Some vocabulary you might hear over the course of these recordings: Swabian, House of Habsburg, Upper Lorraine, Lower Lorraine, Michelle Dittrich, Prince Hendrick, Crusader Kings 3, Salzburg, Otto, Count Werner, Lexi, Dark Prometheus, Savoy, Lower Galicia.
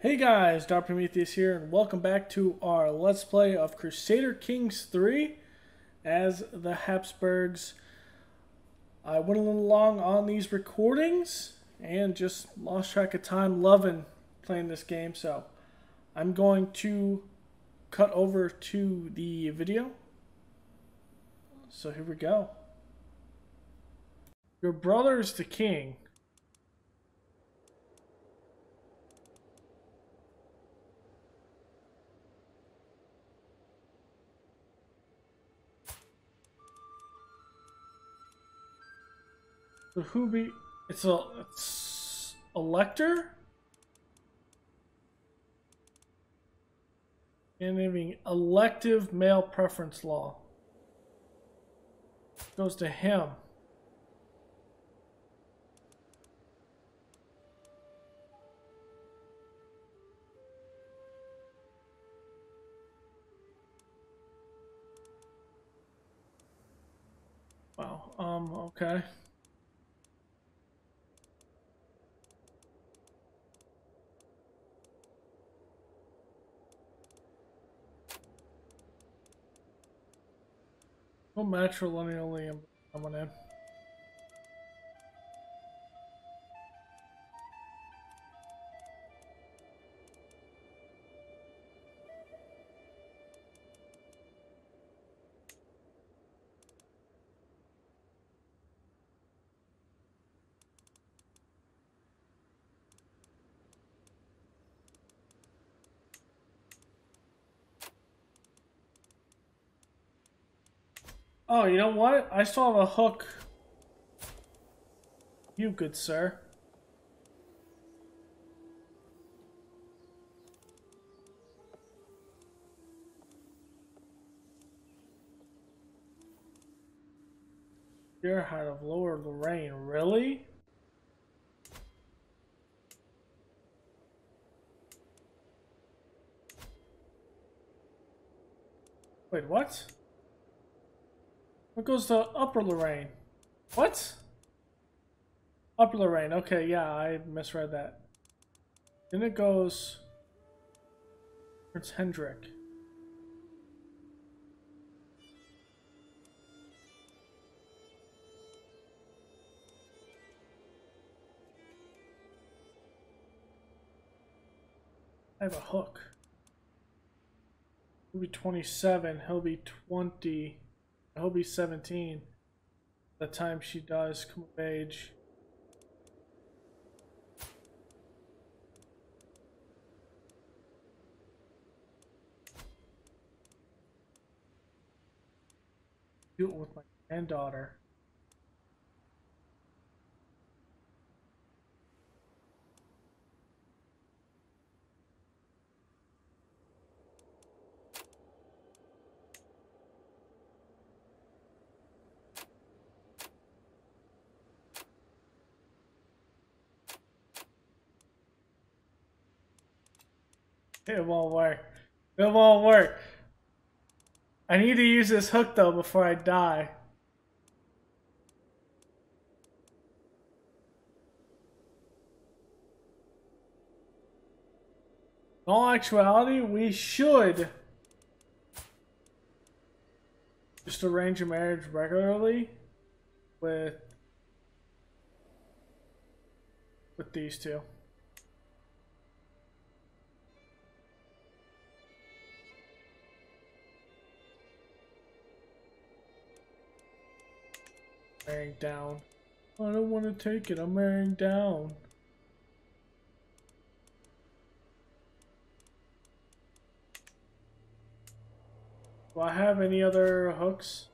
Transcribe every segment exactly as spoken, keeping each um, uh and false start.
Hey guys, Dark Prometheus here, and welcome back to our Let's Play of Crusader Kings three as the Habsburgs. I went a little long on these recordings and just lost track of time loving playing this game, so I'm going to cut over to the video. So here we go. Your brother is the king. The Hubi, it's a it's elector? And I mean, elective male preference law. Goes to him. Wow, um, okay. What matrilineally am I coming in? Oh, you know what? I still have a hook. You good, sir. You're out of Lower Lorraine, really? Wait, what? What goes to Upper Lorraine? What? Upper Lorraine. Okay, yeah, I misread that. Then it goes Prince Hendrick. I have a hook. He'll be twenty-seven. He'll be twenty. He'll be seventeen by the time she does come of age. Do it with my granddaughter. It won't work. It won't work. I need to use this hook though before I die. In all actuality, we should just arrange a marriage regularly with with these two. Marrying down. I don't want to take it. I'm marrying down. Do I have any other hooks?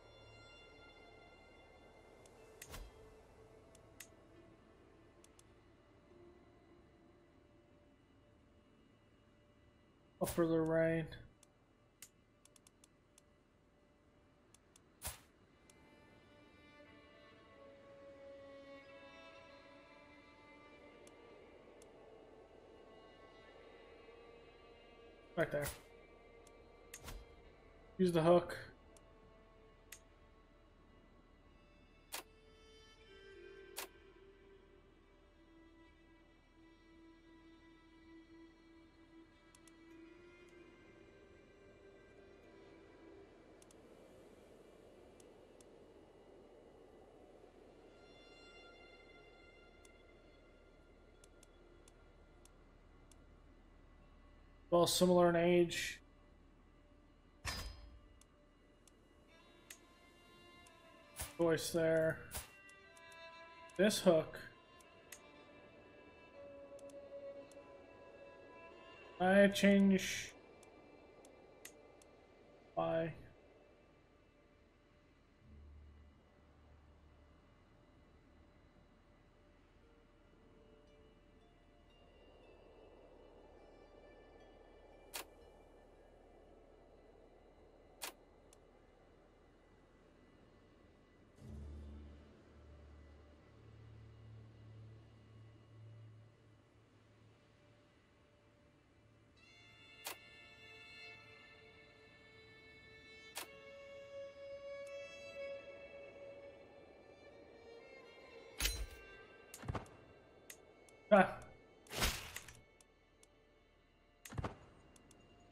Upper Lorraine. Right there. Use the hook. They're all similar in age. Choice there. This hook. I change. Why?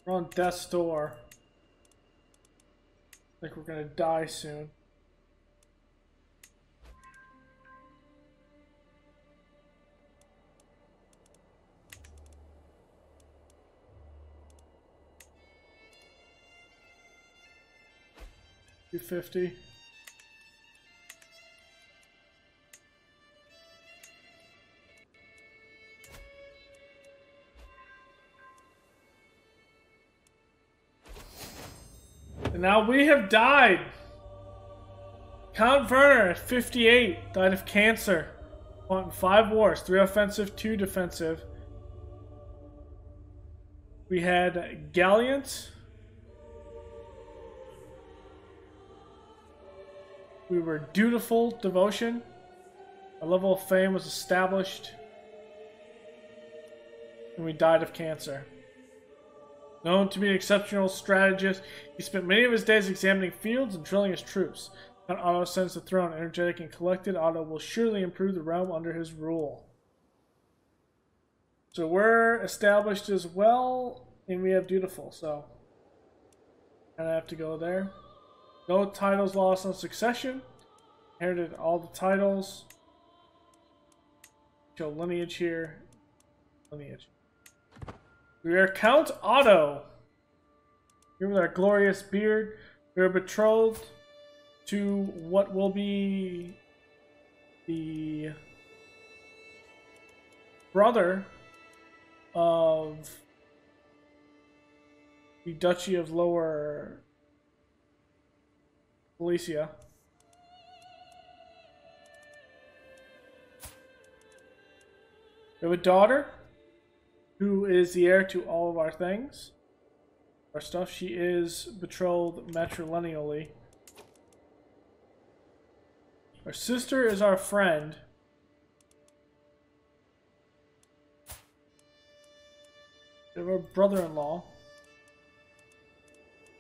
We're on death's door. Like we're gonna die soon. two fifty. Now we have died. Count Werner at fifty-eight died of cancer. Fought in five wars, three offensive, two defensive. We had Galliant. We were dutiful, devotion. A level of fame was established. And we died of cancer. Known to be an exceptional strategist, he spent many of his days examining fields and drilling his troops. Count Otto ascends the throne, energetic and collected. Otto will surely improve the realm under his rule. So we're established as well, and we have dutiful, so kind of have to go there. No titles lost on succession. Inherited all the titles. Show lineage here. Lineage. We are Count Otto. Here with our glorious beard. We are betrothed to what will be the brother of the Duchy of Lower Galicia. We have a daughter who is the heir to all of our things, our stuff. She is betrothed matrilineally. Our sister is our friend. We have our brother-in-law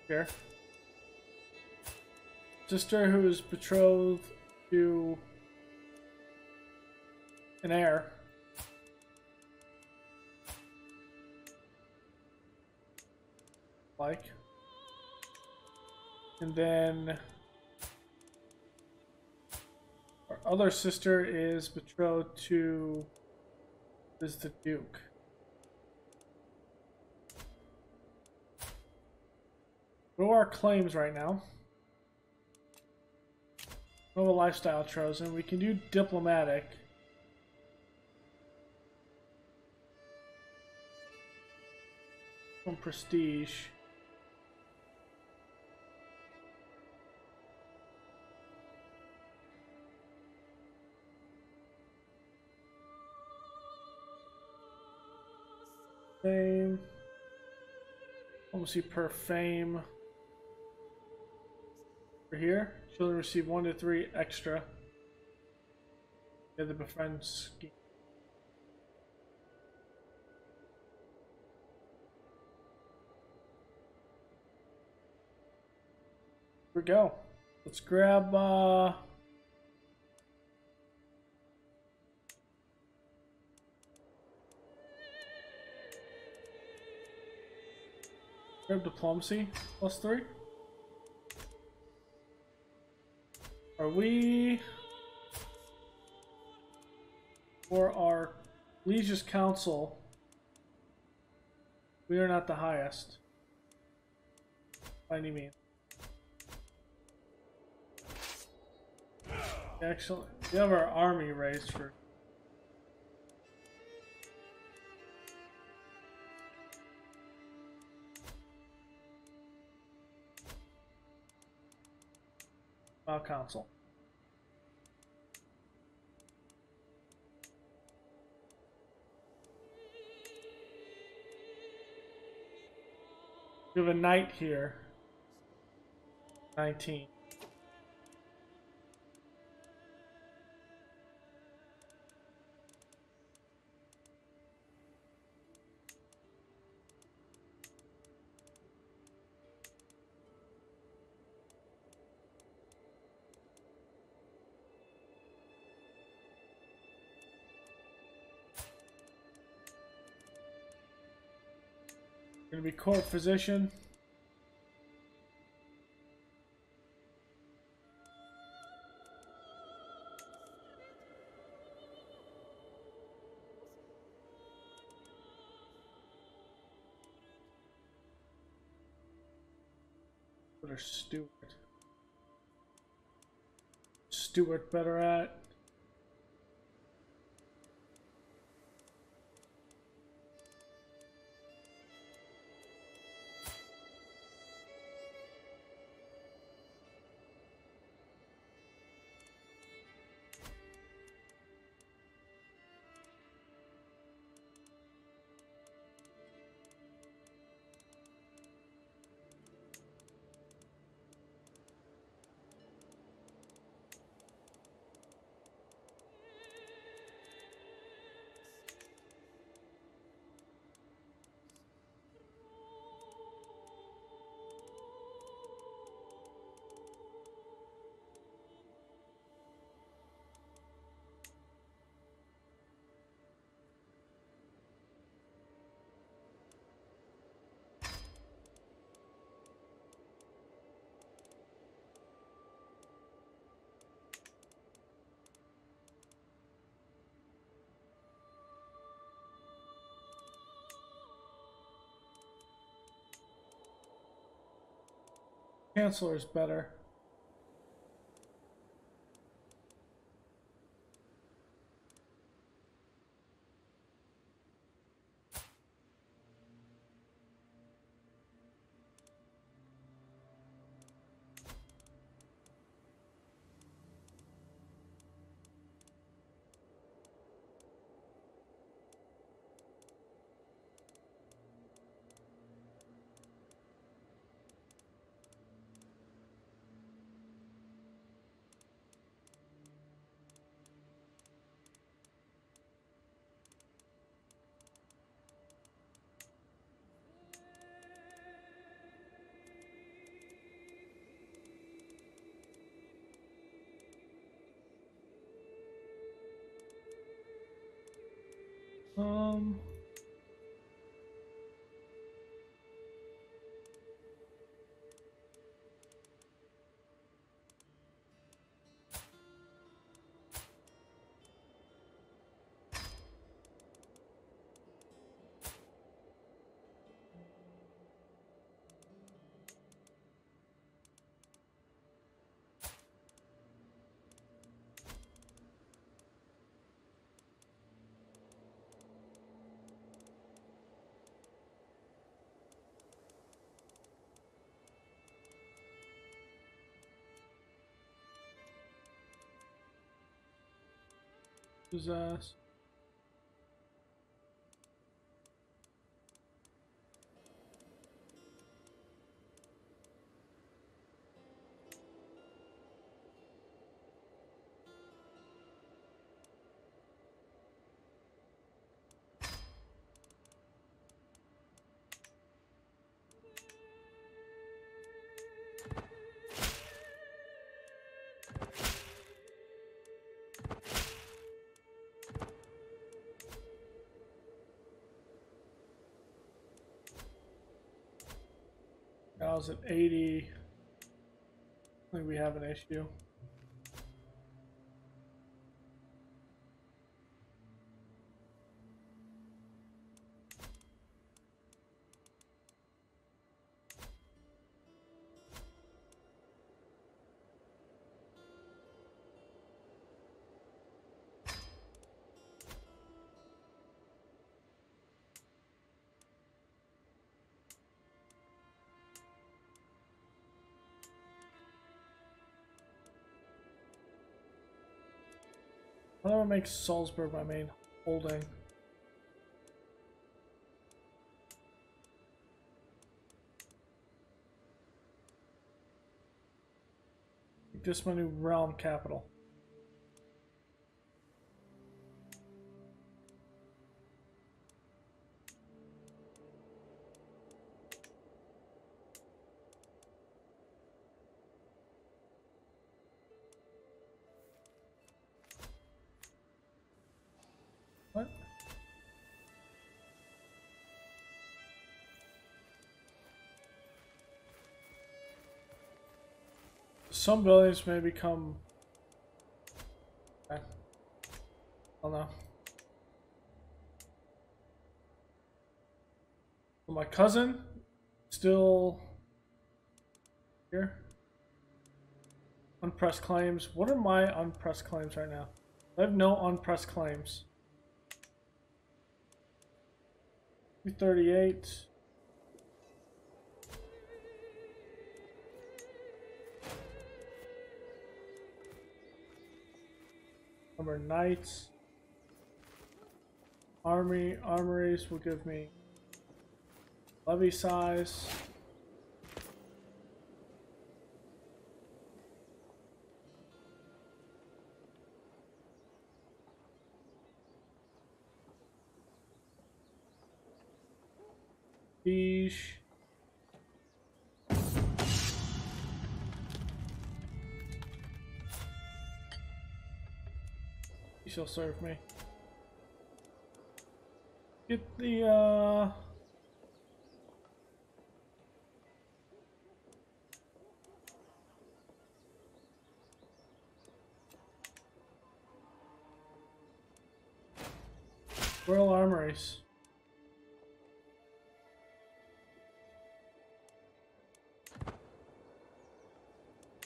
here. Sister who is betrothed to an heir. Like. And then our other sister is betrothed to is the Duke. What are our claims right now? No lifestyle chosen. We can do diplomatic. Some prestige. Fame. Almost see per fame. Over here, children receive one to three extra. Yeah, the befriend scheme. Here we go. Let's grab. Uh... Diplomacy plus three. Are we for our Legious Council? We are not the highest. By any means. Actually, we have our army raised for... Uh, council. We have a knight here. nineteen. Gonna be court physician. What are Stewart? Stewart better at. Chancellor is better. Um, possess. I was at eighty. I think we have an issue. I don't want to make Salzburg my main holding. Make this my new realm capital. Some buildings may become. I don't know. My cousin still here. Unpressed claims. What are my unpressed claims right now? I have no unpressed claims. two thirty-eight. Number knights, army, armories will give me levy size. Siege. She'll serve me. Get the uh Royal Armories.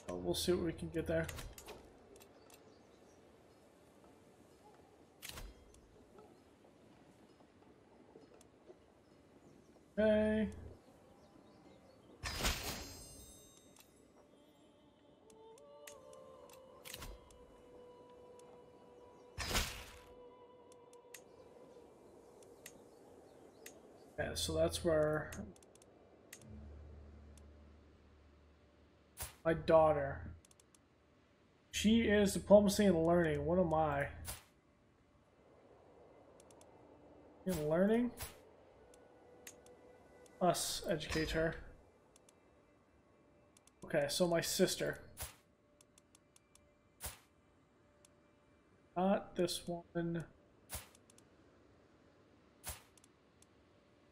Oh, we'll see what we can get there. Okay. Yeah, so that's where my daughter. She is diplomacy and learning. What am I? In learning? Us educate her. Okay, so my sister. Not this one.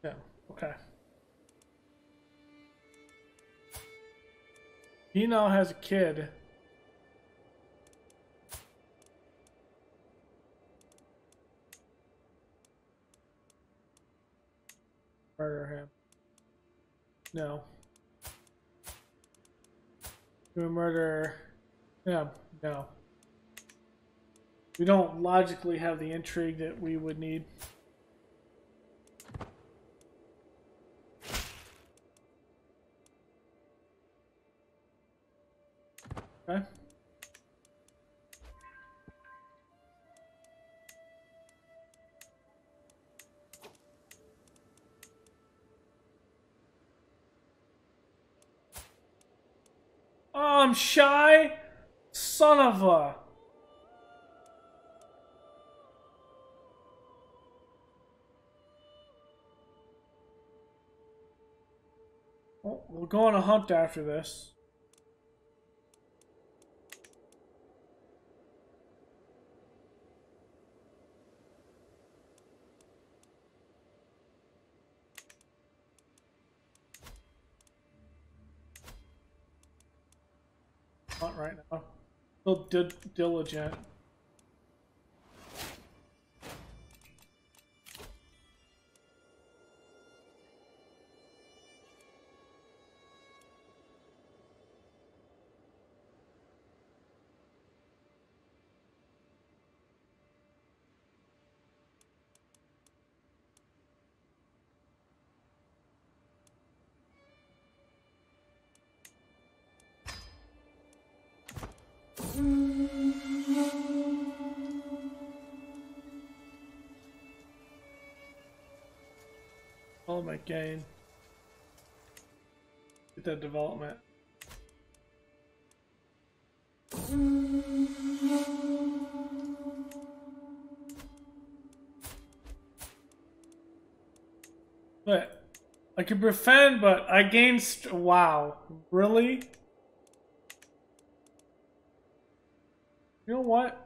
Yeah, okay. He now has a kid. Murder him. No. Do we murder him? No. We don't logically have the intrigue that we would need. Okay. I'm shy, son of a. Well, we'll go on a hunt after this. Not right now. Still di diligent. Mm-hmm. development gain. Get that development. But I could defend, but I gained. St wow, really? You know what?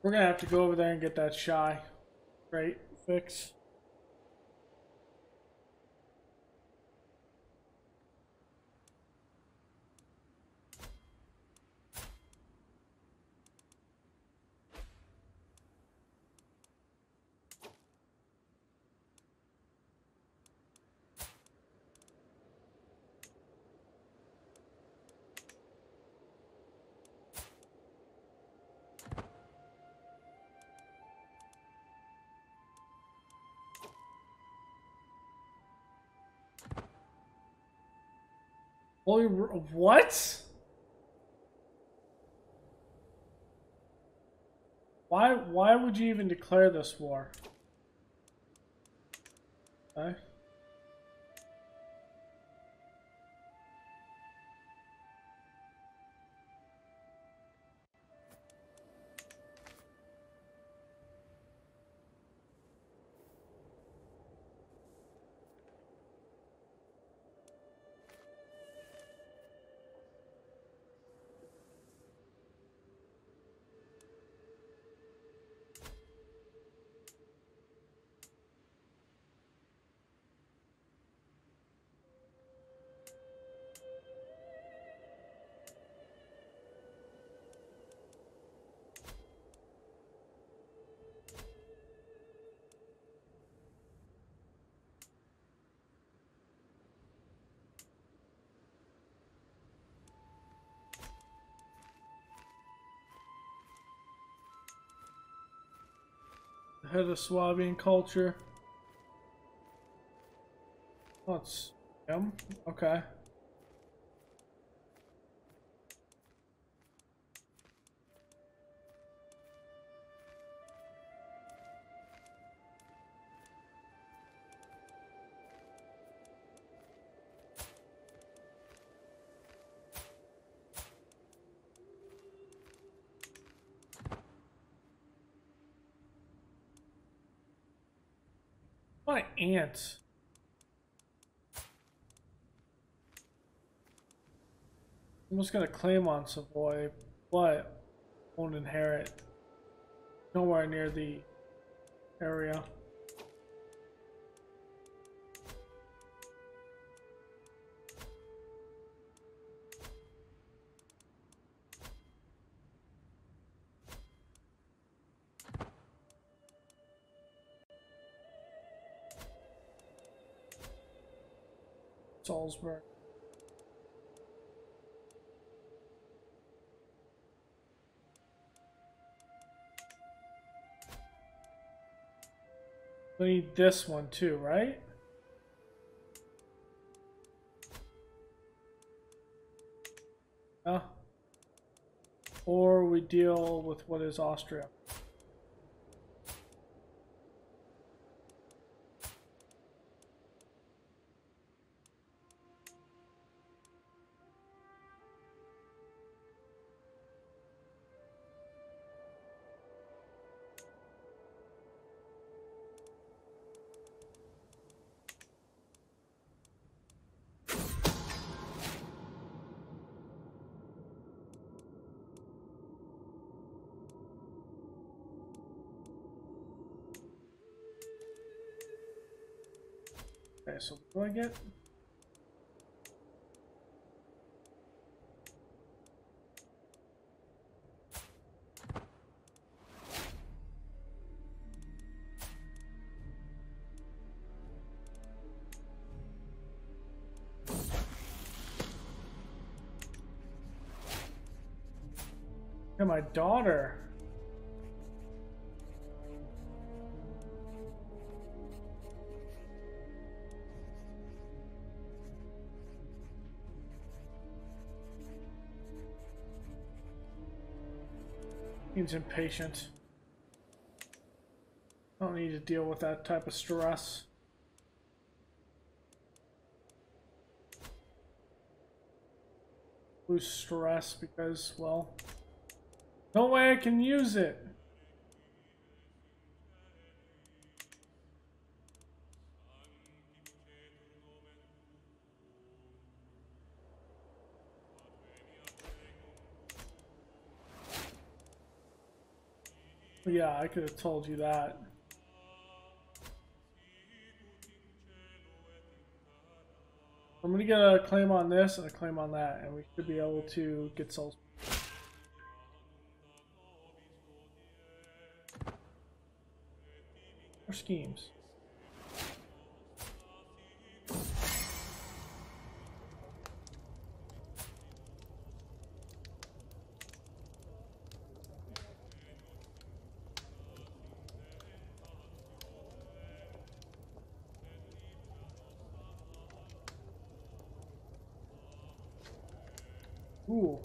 We're gonna have to go over there and get that shy right fix. Holy, what? Why, why would you even declare this war? Okay. Head of Swabian culture. Let's him. Okay. What an ant. I'm just gonna claim on Savoy, but won't inherit. Nowhere near the area. Salzburg. We need this one too, right? Uh, or we deal with what is Austria. Okay, so what do I get? And my daughter. Seems impatient. I don't need to deal with that type of stress. Lose stress because, well, no way I can use it. Yeah, I could have told you that. I'm gonna get a claim on this and a claim on that, and we should be able to get Salzburg. More schemes. Ooh.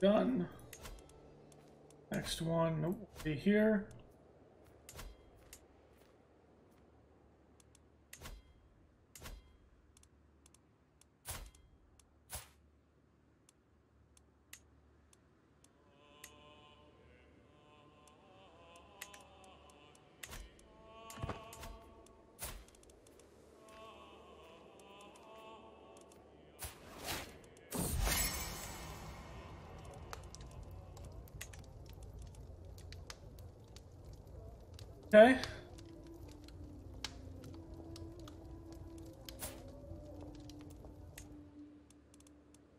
Done. Next one will be here. Okay.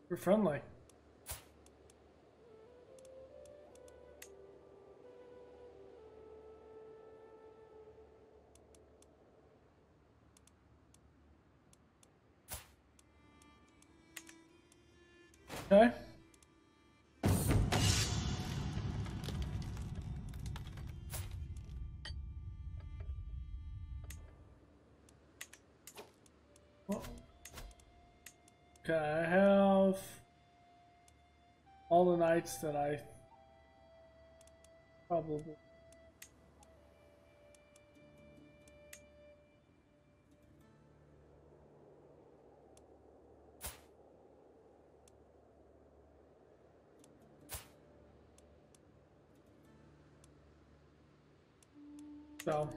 We're friendly. Okay. Okay, I have all the knights that I probably. So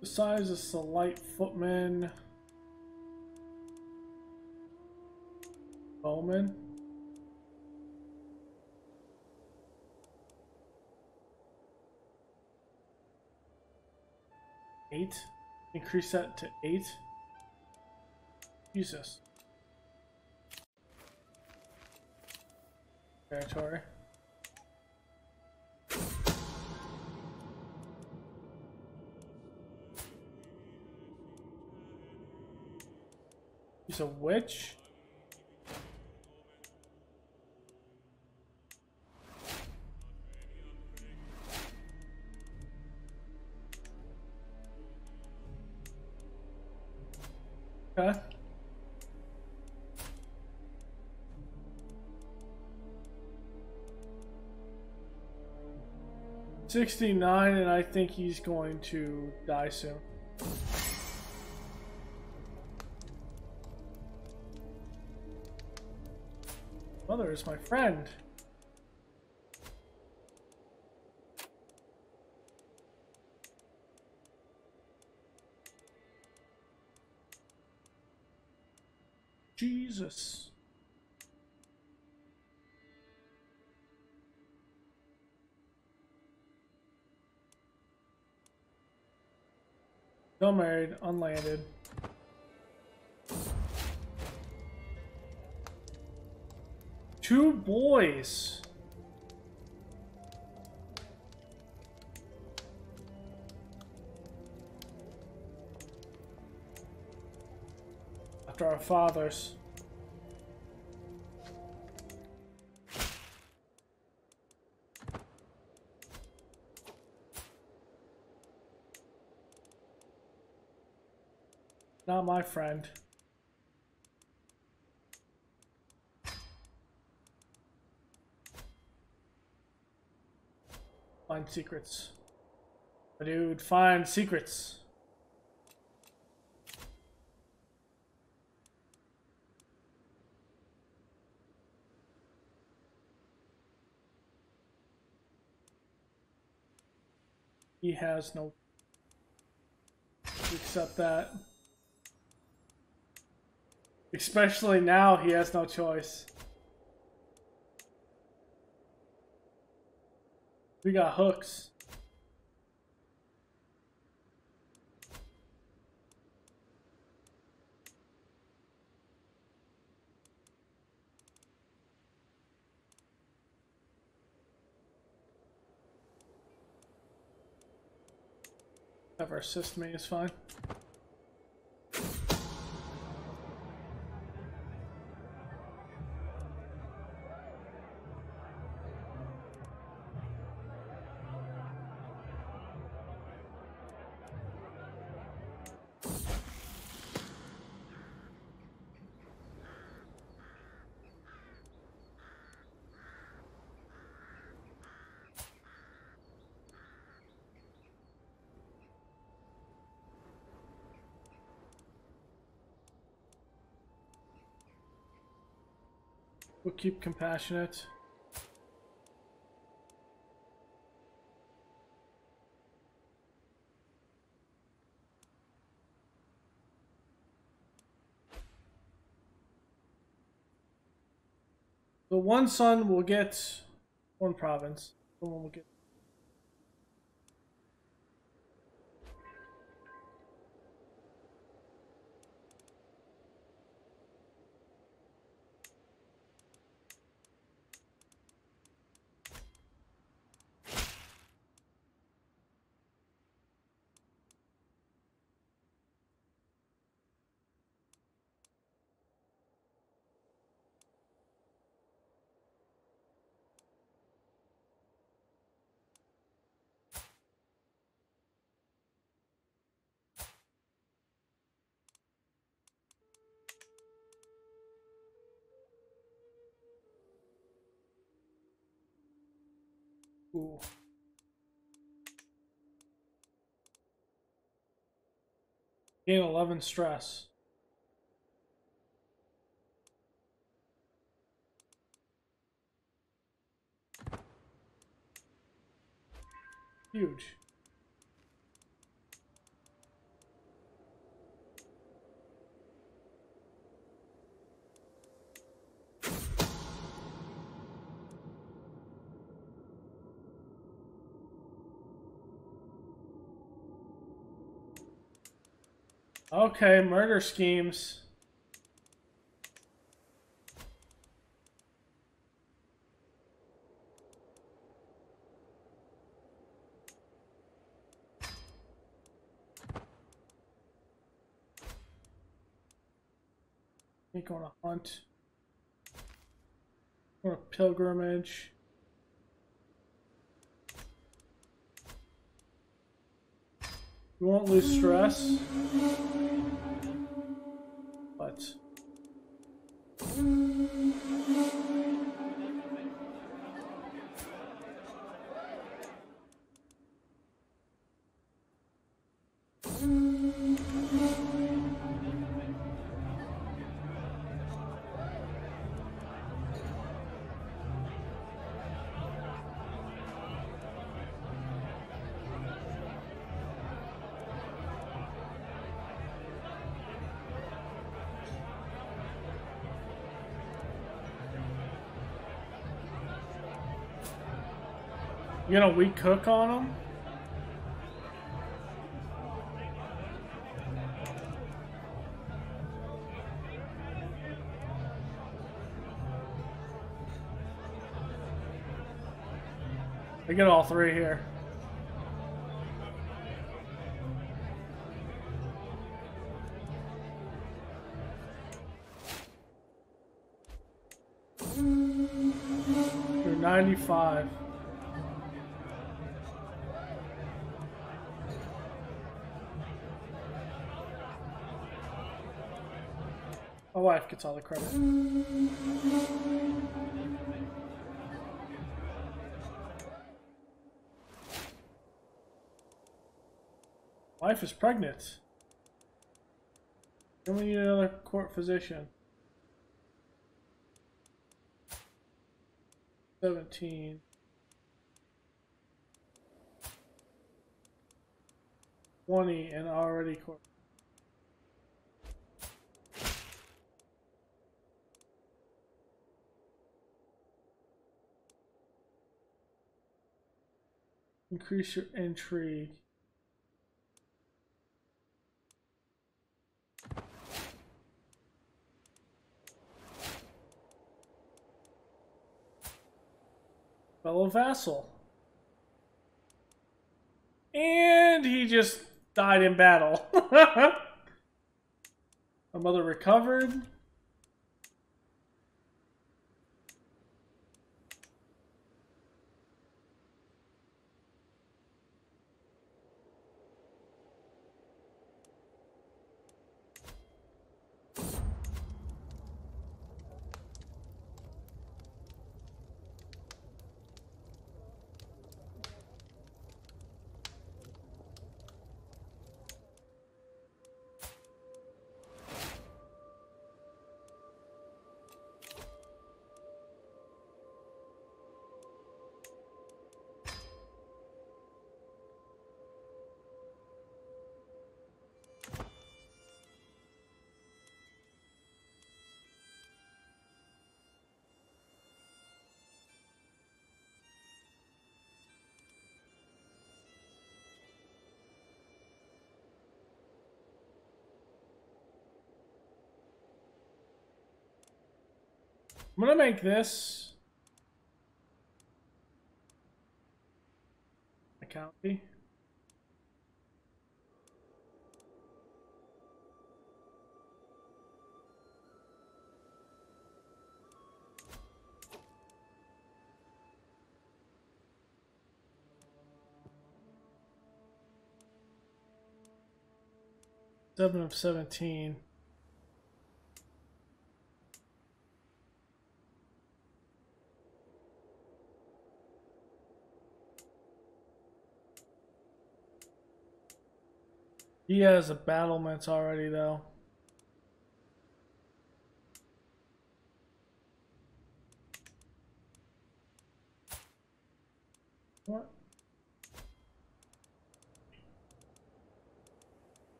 besides this, a light footman. Bowman. Eight. Increase that to eight. Use this. Territory. needs a witch. Okay. sixty-nine, and I think he's going to die soon. Mother is my friend. Jesus. Still married, unlanded. Two boys. After our fathers. Not my friend. Find secrets. My dude, find secrets. He has no... Except that. Especially now, he has no choice. We got hooks. Have her assist me is fine. We'll keep compassionate. The one son will get one province. The one will get. Ooh. Gain eleven stress. Huge. Okay, murder schemes. We go on a hunt or a pilgrimage. You won't lose stress, but you know, we cook on them. I get all three here. You're ninety-five. My wife gets all the credit. Wife is pregnant. Then we need another court physician. Seventeen. Twenty and already court. Increase your intrigue. Fellow vassal. And he just died in battle. My mother recovered. I'm gonna make this a county. Seven of seventeen. He has the battlements already, though. What?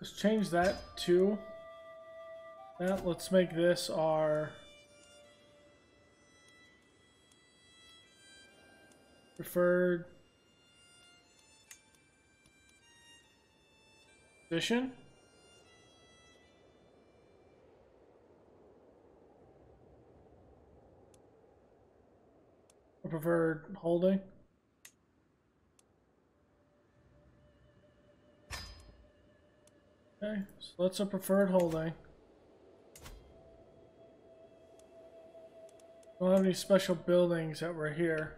Let's change that to that. Let's make this our preferred position. Or preferred holding. Okay, so that's a preferred holding. We don't have any special buildings that were here.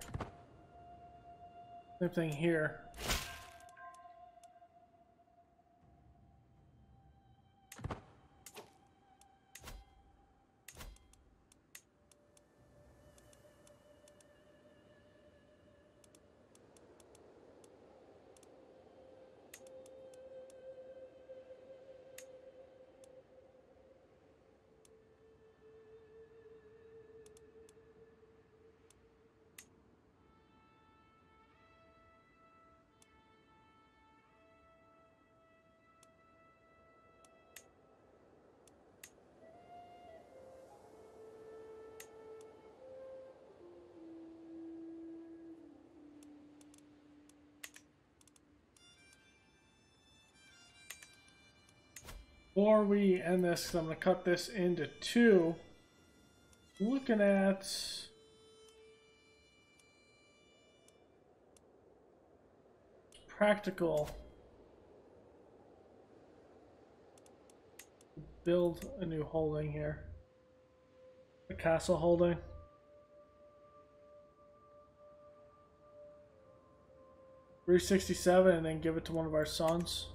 Same thing here. Before we end this, I'm going to cut this into two. Looking at practical, build a new holding here, a castle holding. three sixty-seven, and then give it to one of our sons.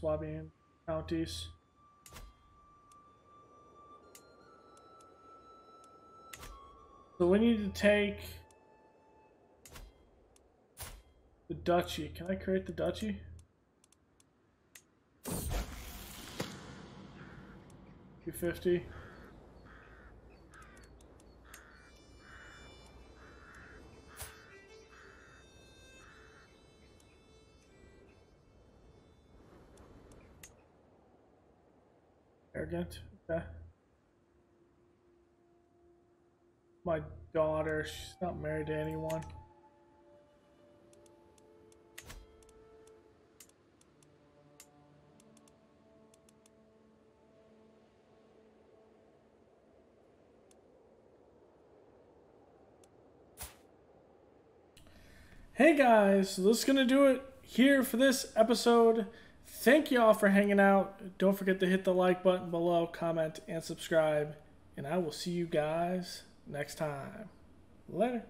Swabian counties. So we need to take the duchy. Can I create the duchy? two fifty. Arrogant. Okay. My daughter, she's not married to anyone. Hey guys, so this is gonna do it here for this episode. Thank you all for hanging out. Don't forget to hit the like button below, comment, and subscribe. And I will see you guys next time. Later.